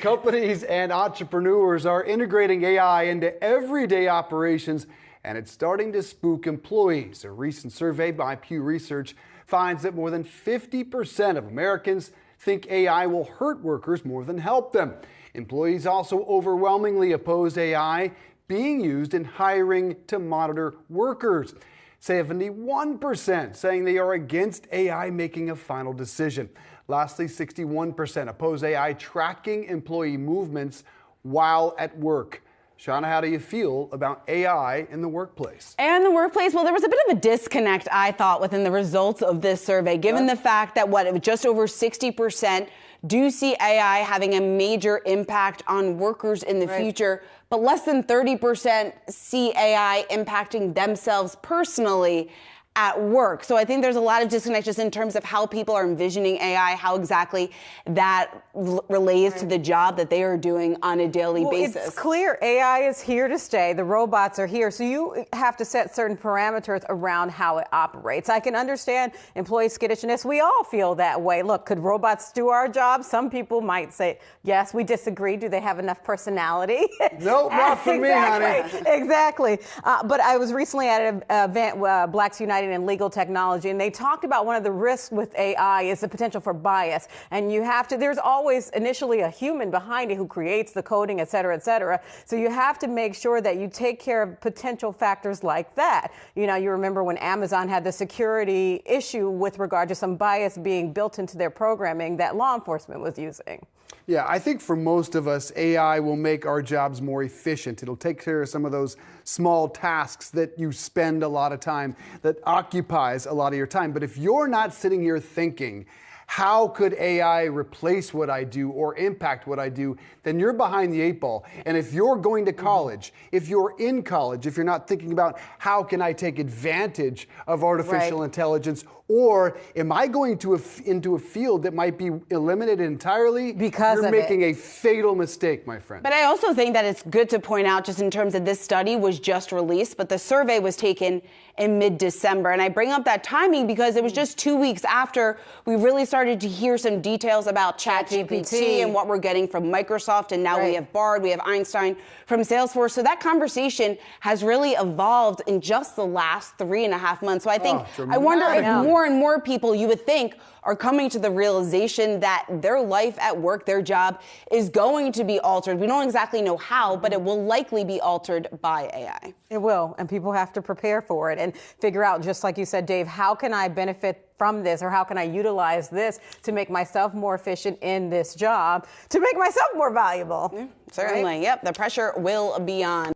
Companies and entrepreneurs are integrating AI into everyday operations, and it's starting to spook employees. A recent survey by Pew Research finds that more than 50% of Americans think AI will hurt workers more than help them. Employees also overwhelmingly oppose AI being used in hiring to monitor workers. 71% saying they are against AI making a final decision. Lastly, 61% oppose AI tracking employee movements while at work. Shauna, how do you feel about AI in the workplace? And the workplace, well, there was a bit of a disconnect, I thought, within the results of this survey, given the fact that, just over 60% do see AI having a major impact on workers in the future, but less than 30% see AI impacting themselves personally at work. So I think there's a lot of disconnect just in terms of how people are envisioning AI, how exactly that relates to the job that they are doing on a daily basis. It's clear AI is here to stay. The robots are here. So you have to set certain parameters around how it operates. I can understand employee skittishness. We all feel that way. Look, could robots do our job? Some people might say, yes, we disagree. Do they have enough personality? Nope, not for me, honey. Exactly. But I was recently at an event, Blacks United and in legal technology, and they talked about one of the risks with AI is the potential for bias. And you have to, there's always initially a human behind it who creates the coding, et cetera, et cetera. So you have to make sure that you take care of potential factors like that. You know, you remember when Amazon had the security issue with regard to some bias being built into their programming that law enforcement was using. Yeah, I think for most of us, AI will make our jobs more efficient. It'll take care of some of those small tasks that you spend a lot of time, that occupies a lot of your time. But if you're not sitting here thinking, how could AI replace what I do or impact what I do, then you're behind the eight ball. And if you're going to college, if you're in college, if you're not thinking about how can I take advantage of artificial intelligence, or am I going to into a field that might be eliminated entirely? Because you're making a fatal mistake, my friend. But I also think that it's good to point out, just in terms of this study was just released, but the survey was taken in mid-December. And I bring up that timing because it was just 2 weeks after we really started to hear some details about ChatGPT and what we're getting from Microsoft. And now we have Bard, we have Einstein from Salesforce. So that conversation has really evolved in just the last 3.5 months. So I think, I wonder if more and more people, you would think, are coming to the realization that their life at work, their job, is going to be altered. We don't exactly know how, but it will likely be altered by AI. It will, and people have to prepare for it and figure out, just like you said, Dave, how can I benefit from this, or how can I utilize this to make myself more efficient in this job, to make myself more valuable? Yeah, certainly, yep, the pressure will be on.